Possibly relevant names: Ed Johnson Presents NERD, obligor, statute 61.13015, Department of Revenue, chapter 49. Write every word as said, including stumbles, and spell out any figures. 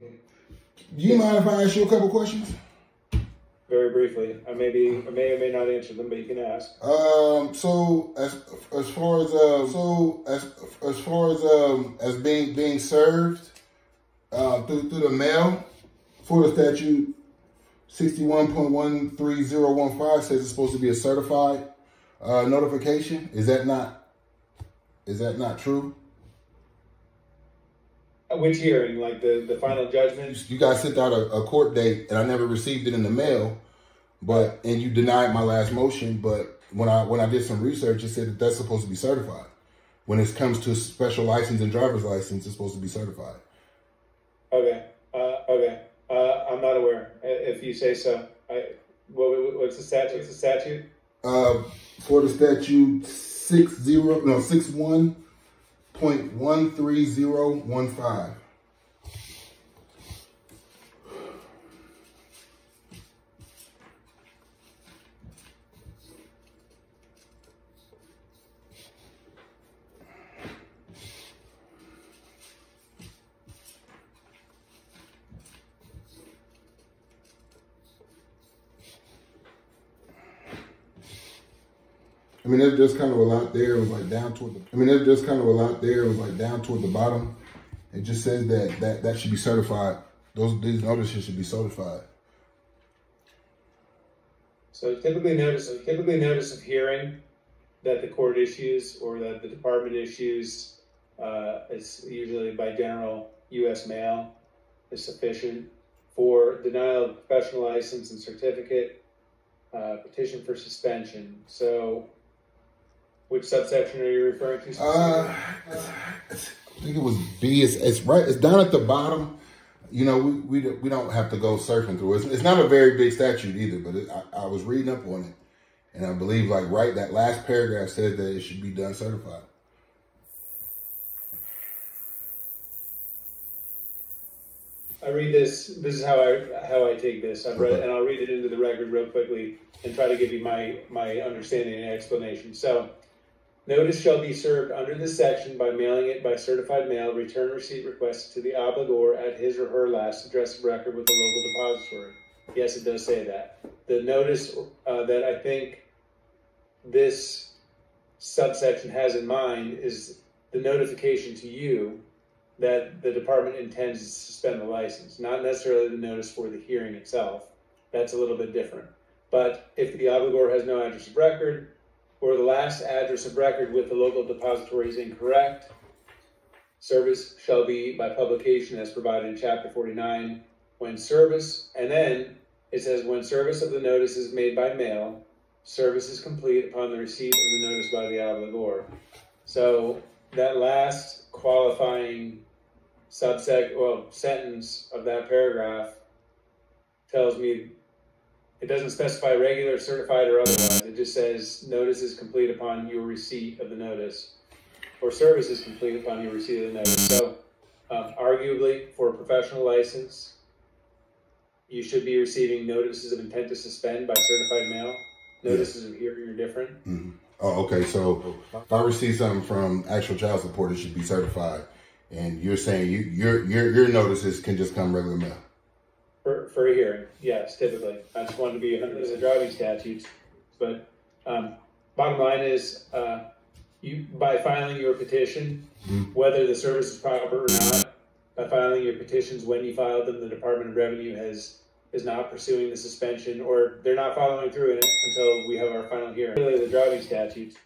Do you mind if I ask you a couple questions? Very briefly. I may be, I may or may not answer them, but you can ask. Um. So as as far as uh, so as as far as um as being being served, uh, through through the mail, Florida statute sixty-one point one three zero one five says it's supposed to be a certified uh, notification. Is that not is that not true? Which hearing, like the, the final judgment? You guys sent out a, a court date, and I never received it in the mail. But and you denied my last motion. But when I when I did some research, it said that that's supposed to be certified. When it comes to special license and driver's license, it's supposed to be certified. Okay, uh, okay. Uh, I'm not aware. If you say so, I, what, what's the statute? What's the statute? Uh, for the statute six zero no six one. Point one three zero one five. I mean, there's just kind of a lot there. It was like down toward the. I mean, there's just kind of a lot there. It was like down toward the bottom. It just says that that that should be certified. Those these notices should be certified. So typically, notice of typically notice of hearing that the court issues or that the department issues. Uh, it's usually by general U S mail is sufficient for denial of professional license and certificate, uh, petition for suspension. So. Which subsection are you referring to? Uh, I think it was B. It's, it's right. It's down at the bottom. You know, we we we don't have to go surfing through it. It's, it's not a very big statute either, but it, I, I was reading up on it, and I believe like right that last paragraph said that it should be done certified. I read this. This is how I how I take this. I've read, okay. And I'll read it into the record real quickly and try to give you my my understanding and explanation. So. Notice shall be served under this section by mailing it by certified mail, return receipt request to the obligor at his or her last address of record with the local depository. Yes, it does say that. The notice uh, that I think this subsection has in mind is the notification to you that the department intends to suspend the license, not necessarily the notice for the hearing itself. That's a little bit different. But if the obligor has no address of record, or the last address of record with the local depository is incorrect, service shall be by publication as provided in chapter forty-nine, when service, and then it says when service of the notice is made by mail, service is complete upon the receipt of the notice by the obligor. So that last qualifying subsec, well, sentence of that paragraph tells me it doesn't specify regular, certified, or otherwise. It just says notice is complete upon your receipt of the notice, or service is complete upon your receipt of the notice. So um, arguably, for a professional license, you should be receiving notices of intent to suspend by certified mail. Notices yeah. of hearing are different. Mm-hmm. Oh, okay. So if I receive something from actual child support, it should be certified. And you're saying you, your, your, your notices can just come regular mail? For, for a hearing, yes, typically. I just wanted to be one hundred percent driving statutes. But um, bottom line is, uh, you by filing your petition, mm-hmm. whether the service is proper or not, by filing your petitions when you filed them, the Department of Revenue has is not pursuing the suspension, or they're not following through in it until we have our final hearing. Really, the driving statutes.